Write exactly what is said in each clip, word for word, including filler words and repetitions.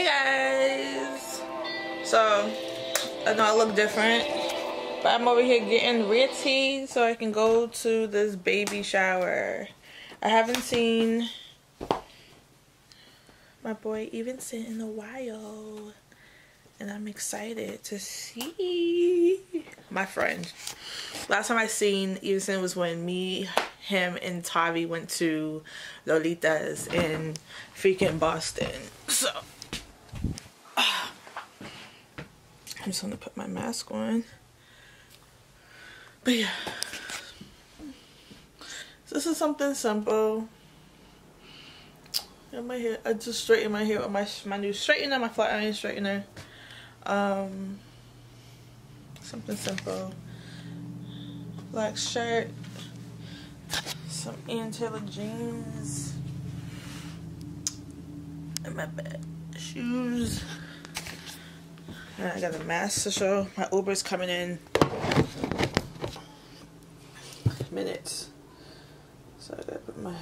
Hey guys, so I know I look different, but I'm over here getting red tea so I can go to this baby shower. I haven't seen my boy Yvenson in a while, and I'm excited to see my friend. Last time I seen Yvenson was when me, him, and Tavi went to Lolita's in freaking Boston. So, uh, I'm just gonna put my mask on. But yeah, so this is something simple. In my hair, I just straightened my hair with my my new straightener, my flat iron straightener. Um, something simple. Black shirt, some Ann Taylor jeans, and my bad shoes. And I got a mask to show. My Uber's coming in minutes, so I gotta put my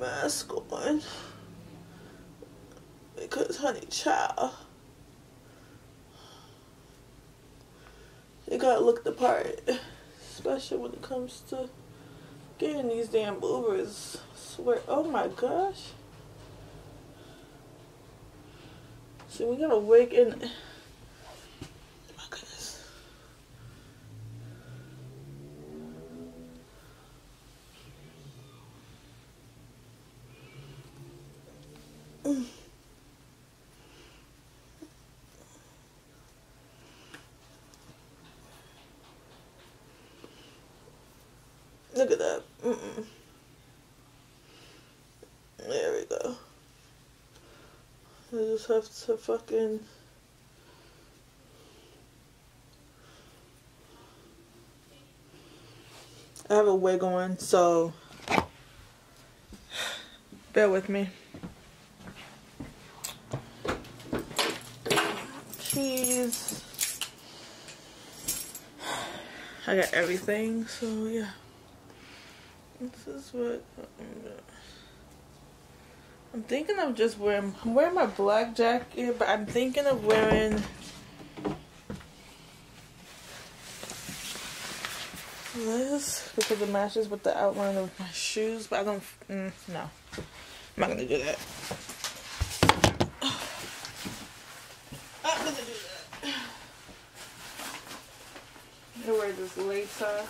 mask on because, honey, child, they gotta look the part, especially when it comes to getting these damn Ubers. I swear, oh my gosh. See, we gotta wake in. Oh my goodness. Mm. Look at that. Mm-mm. There we go. I just have to fucking... I have a wig on, so bear with me. Cheese. I got everything, so yeah. This is what I'm thinking of. Just wearing, I'm wearing my black jacket, but I'm thinking of wearing this because it matches with the outline of my shoes. But I don't, mm, no, I'm not gonna do that. I'm not gonna do that. I'm gonna wear this later.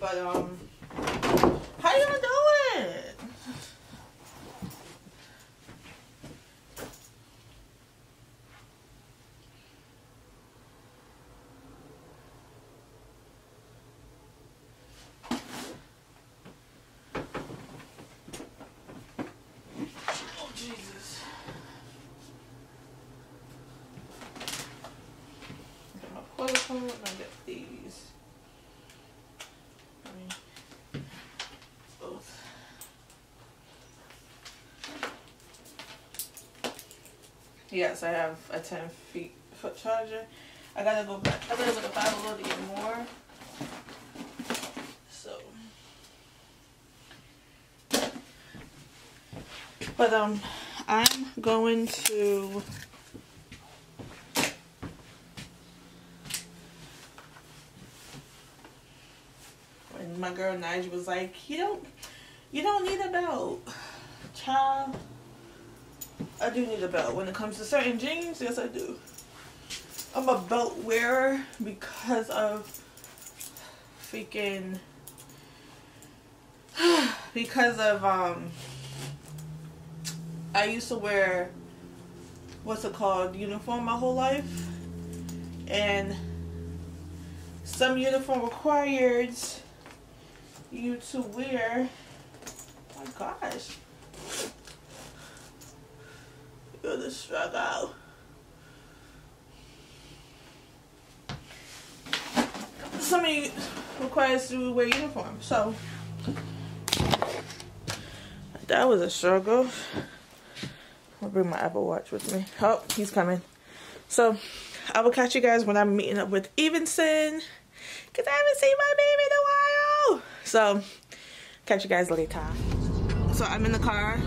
But, um, how y'all doing? Oh, Jesus. I'm going to pull it and get these. Yes, I have a ten feet foot charger. I gotta go back. I gotta go to Bible Lord to get more. So, but um, I'm going to when my girl Najee was like, you don't, you don't need a belt, child. I do need a belt. When it comes to certain jeans, yes I do. I'm a belt wearer because of freaking, because of, um, I used to wear, what's it called, uniform my whole life. And some uniform required you to wear, oh my gosh. You're the struggle. Some of you requires to wear uniform, so that was a struggle. I'll bring my Apple Watch with me. Oh, he's coming. So I will catch you guys when I'm meeting up with Yvenson, because I haven't seen my baby in a while. So catch you guys later. So I'm in the car.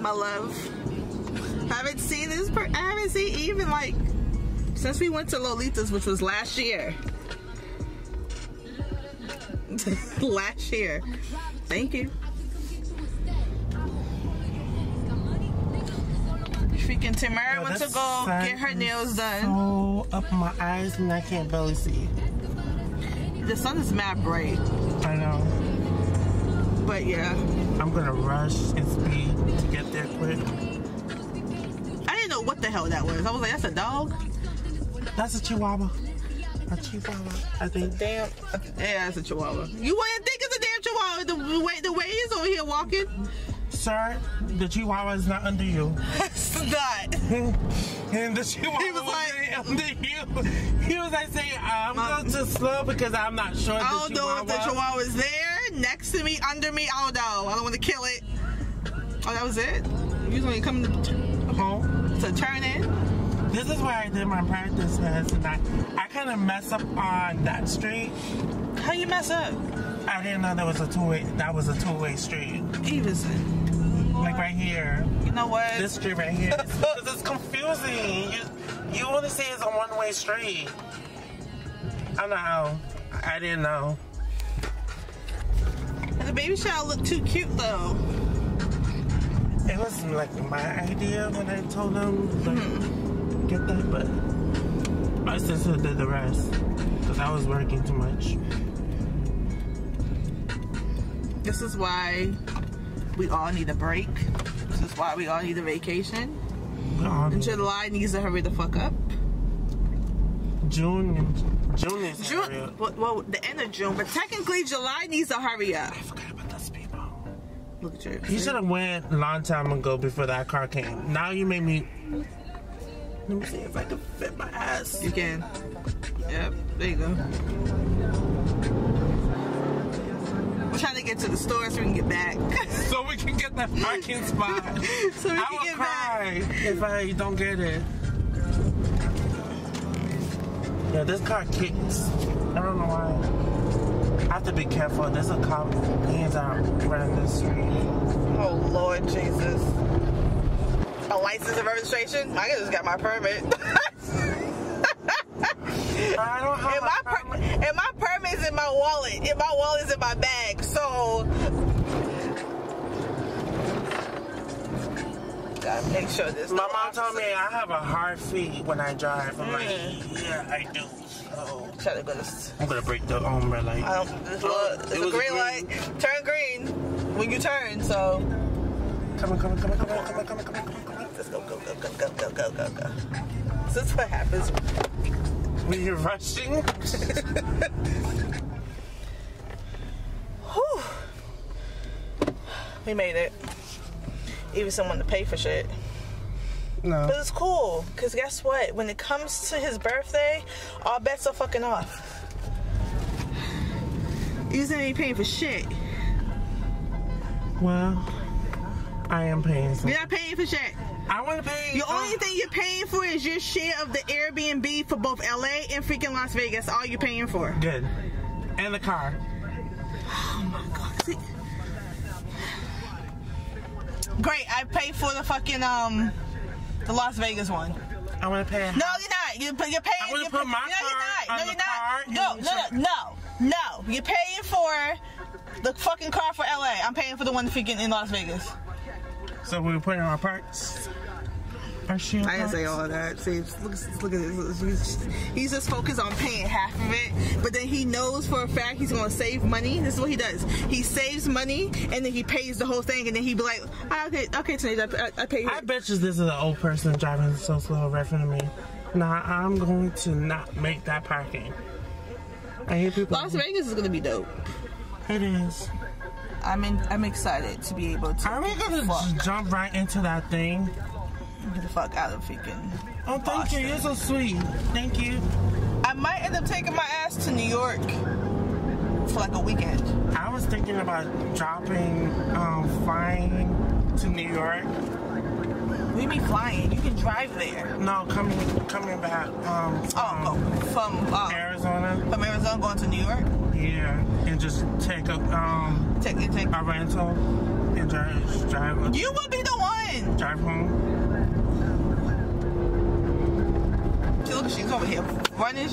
My love. I haven't seen this per I haven't seen even like since we went to Lolita's, which was last year. Last year. Thank you. Freaking Tamera oh, went to go get her nails done. So up my eyes and I can't barely see. The sun is mad bright. I know. But yeah. I'm gonna rush and speed to get there quick. I didn't know what the hell that was. I was like, that's a dog? That's a chihuahua. A chihuahua, I think. Damn. Yeah, that's a chihuahua. You wouldn't think it's a damn chihuahua the way the way he's over here walking. Sir, the chihuahua is not under you. It's not. And the chihuahua he was like, under you. He was like saying, I'm um, going to slow because I'm not sure the chihuahua. I don't know if the chihuahua is there, next to me, under me. I don't know. I don't want to kill it. Oh, that was it? Usually come to home to turn in. This is where I did my practice last night. I, I kind of mess up on that street. How you mess up? I didn't know there was a two-way. That was a two-way street. Yvenson. Like right here. You know what? This street right here. Because it's confusing. You, you only say it's a one-way street. I don't know. I didn't know. And the baby shower looked too cute though. It was like my idea when I told them like, hmm. get that, but my sister did the rest because I was working too much. This is why we all need a break. This is why we all need a vacation. Um, and July needs to hurry the fuck up. June, June is June. Well, well, the end of June, but technically July needs to hurry up. I forgot about those people. Look at you. You should have went a long time ago before that car came. Now you made me. Let me see if I can fit my ass. You can. Yep. There you go. We're trying to get to the store so we can get back. So we can get that parking spot. So we I can will get cry back. If I don't get it. Yeah, this car kicks. I don't know why. I have to be careful. There's a cop. Hands out running the street. Oh Lord Jesus. A license and registration? I just got my permit. I don't have and my, my permit. Per and my permit is in my wallet. And my wallet is in my bag. So, gotta make sure this. My mom told me I have a hard feet when I drive. I'm mm. like, yeah, I do. So try to go this. I'm gonna break the um, red light. I don't. It's, oh, a, it's it a green, green light. Turn green when you turn. So, come on, come on, come on, come on, come on, come on, come on, come on. Let's go, go, go, go, go, go, go, go, go. This is what happens. When you're rushing. Whew. We made it. Even someone to pay for shit. No. But it's cool, because guess what? When it comes to his birthday, all bets are fucking off. You said ain't paying for shit. Well, I am paying for shit. You're not paying for shit. I want to pay. The uh, only thing you're paying for is your share of the Airbnb for both L A and freaking Las Vegas. All you're paying for. Good. And the car. Oh my God. See? Great. I paid for the fucking um, the Las Vegas one. I want to pay. No, you're not. You're, you're paying. I want to put my car on the car. No, you're not. No, no, no, no, no. You're paying for the fucking car for L A. I'm paying for the one freaking in Las Vegas. So we were putting our parts. Our shoe I didn't say all of that. See, look, look at this. He's just, he's just focused on paying half of it, but then he knows for a fact he's gonna save money. This is what he does. He saves money and then he pays the whole thing, and then he be like, oh, "Okay, okay, today I, I pay." I bet you this is an old person driving so slow right in front of me. Nah, I'm going to not make that parking. I hear people. Las Vegas is gonna be dope. It is. I'm in, I'm excited to be able to. Are we gonna fuck. jump right into that thing? Get the fuck out of freaking. Oh, thank Boston. you. You're so sweet. Thank you. I might end up taking my ass to New York for like a weekend. I was thinking about dropping, um, flying to New York. We be flying. You can drive there. No, coming, coming back. Um, oh, um, from um, Arizona. From Arizona going to New York. Yeah, and just take a um take and take a rental and drive drive. You will be the one. Drive home. She look, she's over here running.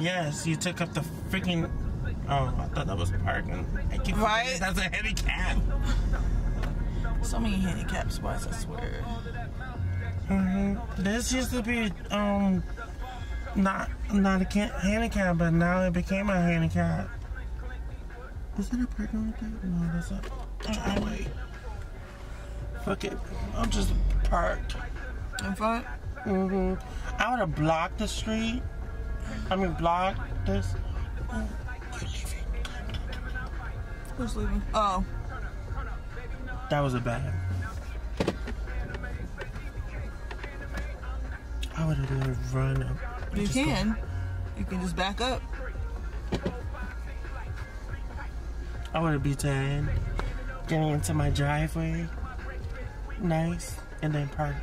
Yes, you took up the freaking. Oh, I thought that was parking. I keep right? That's a handicap. So many handicap spots, I swear. Mm-hmm. This used to be um not not a handicap, but now it became a handicap. Is that a parking right there? No, that's not. Oh, wait. Fuck it. I'm just parked. In front? Mm-hmm. I would have blocked the street. I mean, block this. Oh, you're leaving. Who's leaving? Oh. That was a bad. I would have run up. You can. Go. You can just back up. I would have been tired. Getting into my driveway. Nice. And then park.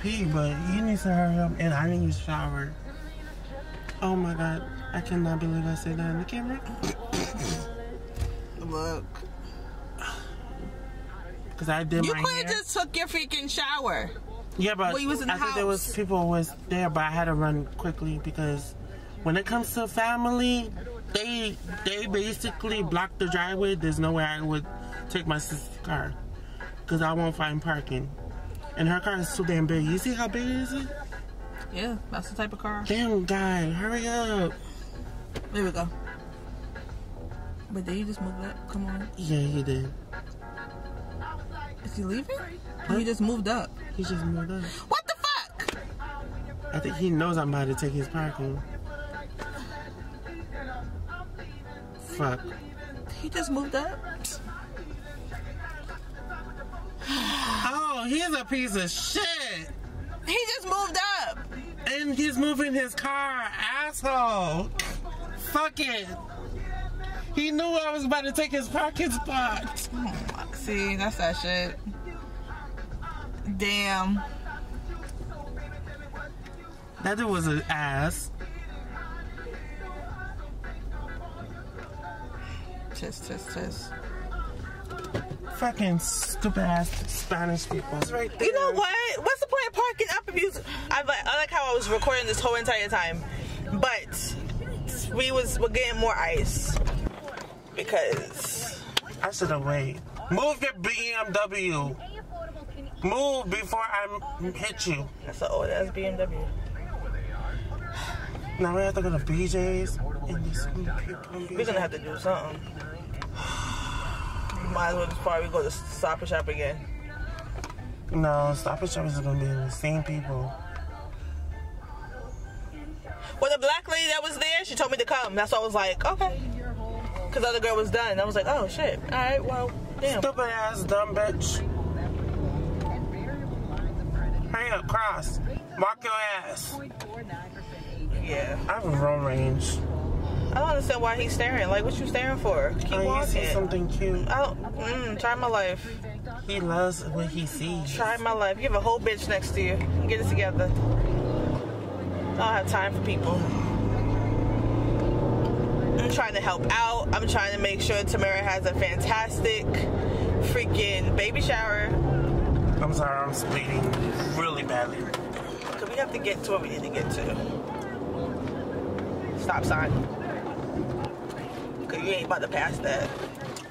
Pee, but you need to hurry up and I need to shower. Oh my god, I cannot believe I said that on the camera. Look. Cause I did you my You could have just took your freaking shower. Yeah, but was in the I house. think there was people was there, but I had to run quickly because when it comes to family, they they basically block the driveway. There's no way I would take my sister's car because I won't find parking. And her car is too damn big. You see how big is it? Yeah, that's the type of car. Damn, guy, hurry up. There we go. But did you just move up? Come on. Yeah, he did. Is he leaving? Huh? He just moved up. He just moved up. What the fuck? I think he knows I'm about to take his parking. fuck? He just moved up. Oh, he's a piece of shit. He just moved up. And he's moving his car, asshole. Fuck it. He knew I was about to take his parking spot. Oh, see, that's that shit. Damn. That dude was an ass. Tis, tis, tis. Fucking stupid ass Spanish people. It's right there. You know what? What's the point of parking up if you... I like, I like how I was recording this whole entire time. But we was we're getting more ice. Because... I should have waited. Move your B M W. Move before I hit you. That's an old-ass B M W. Now we have to go to B J's. And this B J. We're gonna have to do something. Might as well just probably go to Stop and Shop again. No, Stop and Shop is gonna be the same people. Well, the black lady that was there, she told me to come. That's why I was like, okay. Because the other girl was done. I was like, oh, shit. All right, well, damn. Stupid-ass dumb bitch. Hurry up, cross. Mark your ass. Yeah. I have a wrong range. I don't understand why he's staring. Like, what you staring for? Keep oh, walking. See something cute. I don't, mm, try my life. He loves what he sees. Try my life. You have a whole bitch next to you. Get it together. I don't have time for people. I'm trying to help out. I'm trying to make sure Tamera has a fantastic freaking baby shower. I'm sorry, I'm speeding really badly. Because we have to get to what we need to get to. Stop sign. Because you ain't about to pass that.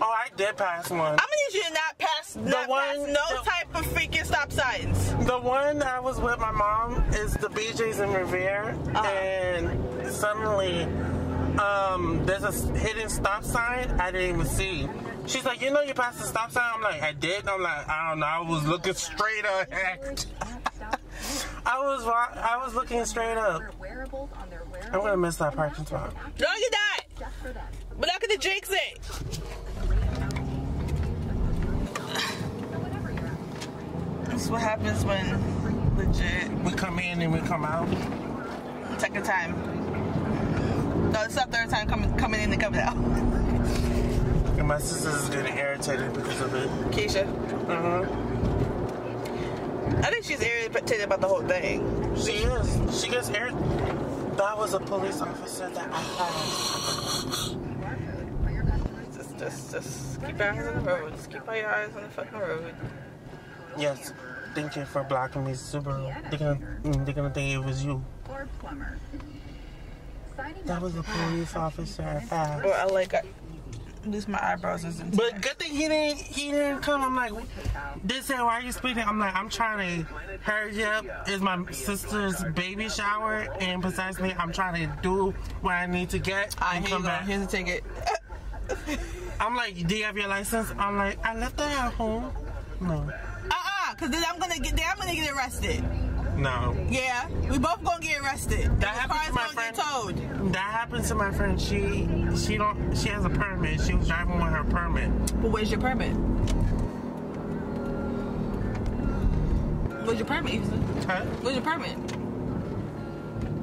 Oh, I did pass one. I'm going to need you to not pass, not one, pass no the, type of freaking stop signs. The one I was with my mom is the B J's in Revere. Uh-huh. And suddenly um, there's a hidden stop sign I didn't even see. She's like, you know you passed the stop sign? I'm like, I did? I'm like, I don't know. I was looking straight ahead. I was I was looking straight up. I'm going to miss that parking spot. No, you're not. We're not going to jinx it. This is what happens when legit. We come in and we come out. Second time. No, it's not third time coming, coming in and coming out. And my sister's getting irritated because of it. Keisha. Uh-huh. I think she's irritated about the whole thing. She is. She gets irritated. That was a police officer that I had. Just, just, just keep your eyes on the road. Just keep all your eyes on the fucking road. Yes. Thank you for blocking me, Subaru. They're gonna, they're gonna think it was you. Or plumber. That was a police officer I had. Well, I like it. Lose my eyebrows isn't. But good thing he didn't he didn't come. I'm like, they said, why are you speeding? I'm like, I'm trying to hurry up. It's my sister's baby shower, and precisely I'm trying to do what I need to get. I and come back. Here's a ticket. I'm like, do you have your license? I'm like, I left that at home. No. Uh-uh, cause then I'm gonna get then I'm gonna get arrested. No. Yeah, we both gonna get arrested. That happened to my friend. Towed. That happened to my friend. She she don't she has a permit. She was driving with her permit. But where's your permit? Where's your permit, Yvenson? Huh? Where's your permit?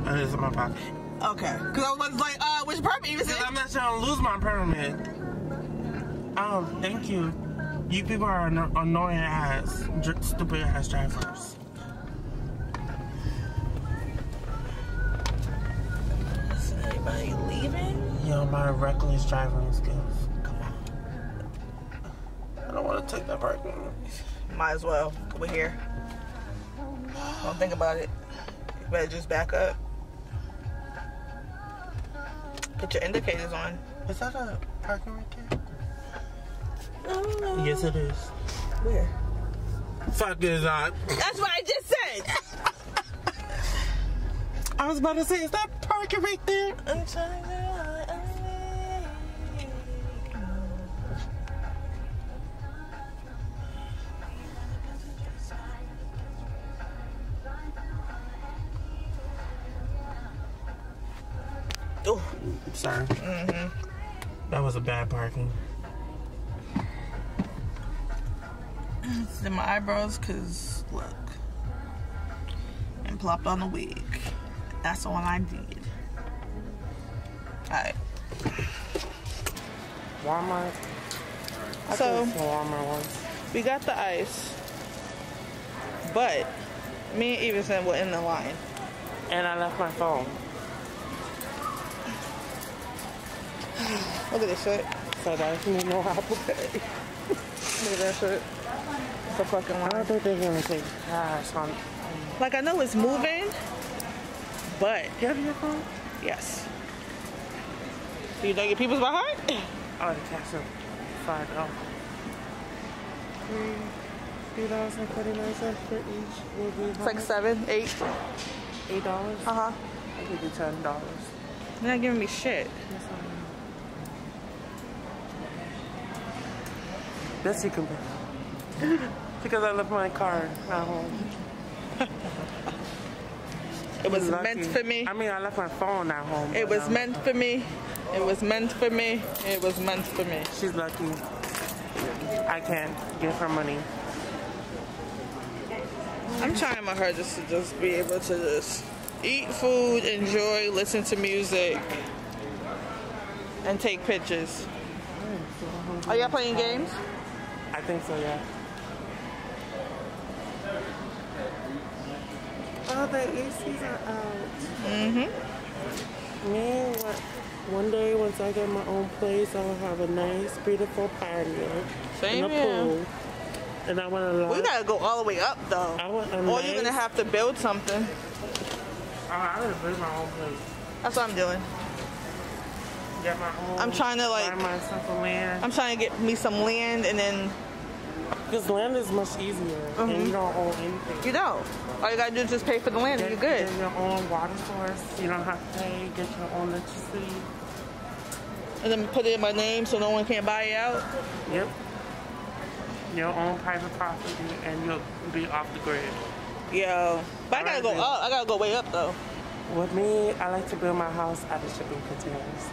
It is in my pocket. Okay. Cause I was like, uh, where's your permit, Yvenson? Cause I'm not trying to lose my permit. Oh, thank you. You people are annoying ass, stupid ass drivers. Are you leaving? Yo, my reckless driving skills. Come on. I don't want to take that parking. Might as well. We're here. Don't think about it. You better just back up. Put your indicators on. Is that a parking right there? I don't know. Yes, it is. Where? Fuck is that? That's what I just said. I was about to say, is that parking right there? I'm trying to Oh, sorry. Mm-hmm. That was a bad parking. Then my eyebrows, cause look, and plopped on the wig. That's all I did. All right. Walmart. I so Walmart once. We got the ice, but me and Yvenson were in the line. And I left my phone. Look at this shit. So that's me no Apple Pay. Look at that shit. It's a fucking line. I don't think they're gonna take cash on. Like I know it's moving, but. Do you have your phone? Yes. Do you know your people's by heart? Oh, the cash is five dollars. Three dollars and forty nine cents for each. Will be it's like seven, eight. Eight dollars. Uh huh. I could do ten dollars. You're not giving me shit. Yes, you can pay. Because I left my card at home. It was lucky. Meant for me. I mean, I left my phone at home. It was meant for me. It was meant for me. It was meant for me. She's lucky. I can't give her money. I'm trying my hardest to just be able to just eat food, enjoy, listen to music, and take pictures. Are y'all playing games? I think so, yeah. Oh, the A Cs are out. Mm-hmm. Man, what? One day, once I get my own place, I'll have a nice, beautiful patio. Same and a here. Pool. And I want to. We gotta go all the way up, though. I want a or nice... you're gonna have to build something. Uh, I'm gonna build my own place. That's what I'm doing. Get my own. I'm trying to like. Buy myself a land. I'm trying to get me some land, and then. Because land is much easier, mm-hmm. and you don't own anything. You don't. All you gotta do is just pay for the land, get, and you're good. Get your own water source. You don't have to pay. Get your own electricity. And then put it in my name so no one can buy it out. Yep. Your own private property, and you'll be off the grid. Yeah, but I gotta go up. I gotta go way up though. With me, I like to build my house out of shipping containers.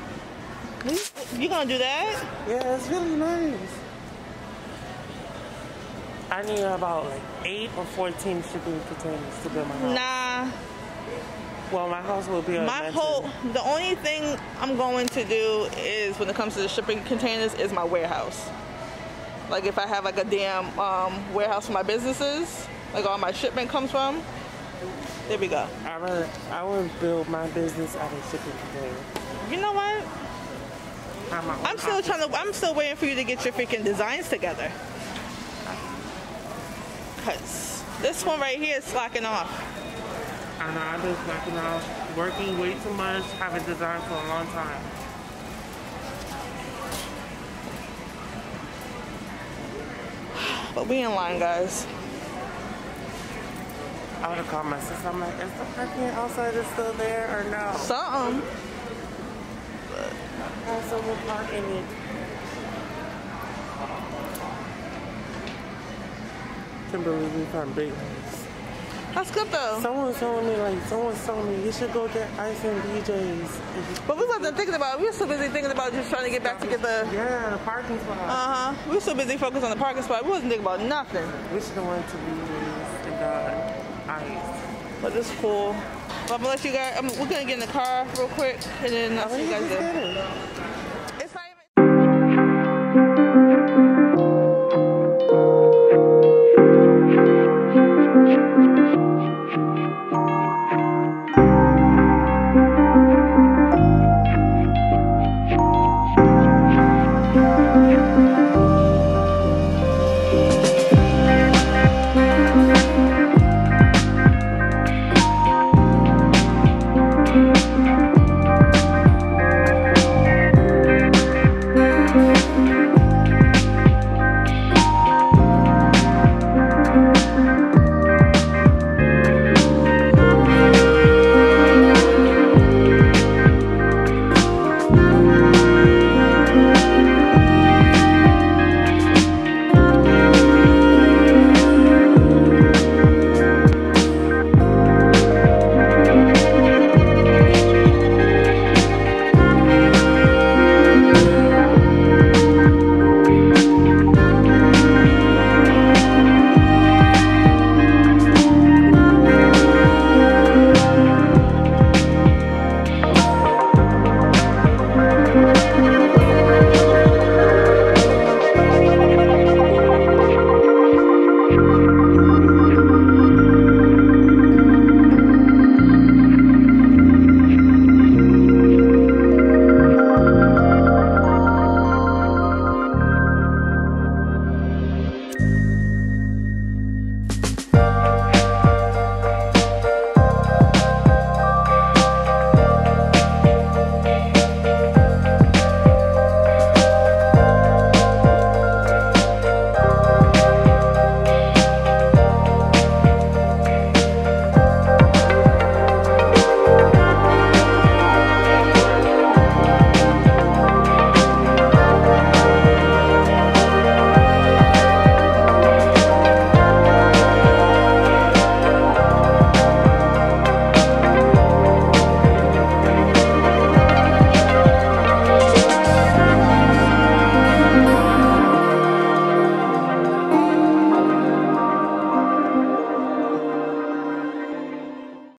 You gonna do that? Yeah, it's really nice. I need about like eight or fourteen shipping containers to build my house. Nah. Well, my house will be. My whole. The only thing I'm going to do is, when it comes to the shipping containers, is my warehouse. Like if I have like a damn um, warehouse for my businesses, like all my shipment comes from. There we go. I would, I would build my business out of shipping containers. You know what? I'm, I'm still trying to. I'm still waiting for you to get your freaking designs together. Cause this one right here is slacking off. I know, I've been slacking off, working way too much, haven't designed for a long time. But we in line, guys. I would have called my sister. I'm like, is the parking outside is still there or no? Something. Has someone park in it? Kimberly, we found big ones. That's good though. Someone's telling me, like, someone's telling me, you should go get ice and B J's. But we wasn't thinking about it. We were so busy thinking about just trying to get back to get the... Yeah, the parking spot. Uh-huh. We were so busy focused on the parking spot. We wasn't thinking about nothing. We should have went to B J's and got ice. But it's cool. Well, I'm gonna let you guys... I'm, we're gonna get in the car real quick, and then I'll see you guys there.